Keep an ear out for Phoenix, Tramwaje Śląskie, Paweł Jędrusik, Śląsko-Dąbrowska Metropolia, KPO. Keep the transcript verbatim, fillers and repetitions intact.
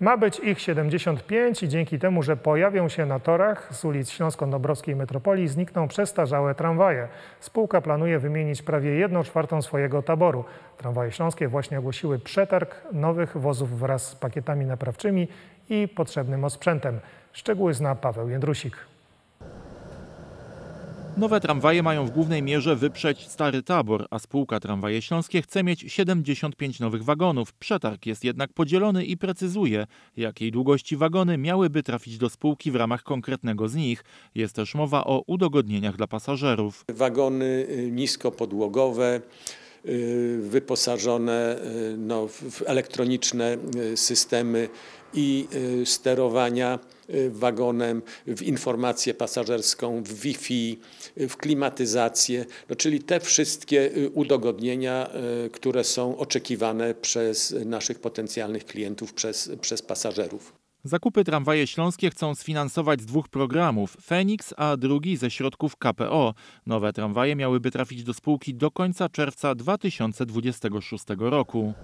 Ma być ich siedemdziesiąt pięć i dzięki temu, że pojawią się na torach z ulic Śląsko-Dąbrowskiej Metropolii, znikną przestarzałe tramwaje. Spółka planuje wymienić prawie jedną czwartą swojego taboru. Tramwaje Śląskie właśnie ogłosiły przetarg nowych wozów wraz z pakietami naprawczymi i potrzebnym osprzętem. Szczegóły zna Paweł Jędrusik. Nowe tramwaje mają w głównej mierze wyprzeć stary tabor, a spółka Tramwaje Śląskie chce mieć siedemdziesiąt pięć nowych wagonów. Przetarg jest jednak podzielony i precyzuje, jakiej długości wagony miałyby trafić do spółki w ramach konkretnego z nich. Jest też mowa o udogodnieniach dla pasażerów. Wagony niskopodłogowe, wyposażone no, w elektroniczne systemy i sterowania wagonem, w informację pasażerską, w Wi-Fi, w klimatyzację, no, czyli te wszystkie udogodnienia, które są oczekiwane przez naszych potencjalnych klientów, przez, przez pasażerów. Zakupy Tramwaje Śląskie chcą sfinansować z dwóch programów – Phoenix, a drugi ze środków K P O. Nowe tramwaje miałyby trafić do spółki do końca czerwca dwa tysiące dwudziestego szóstego roku.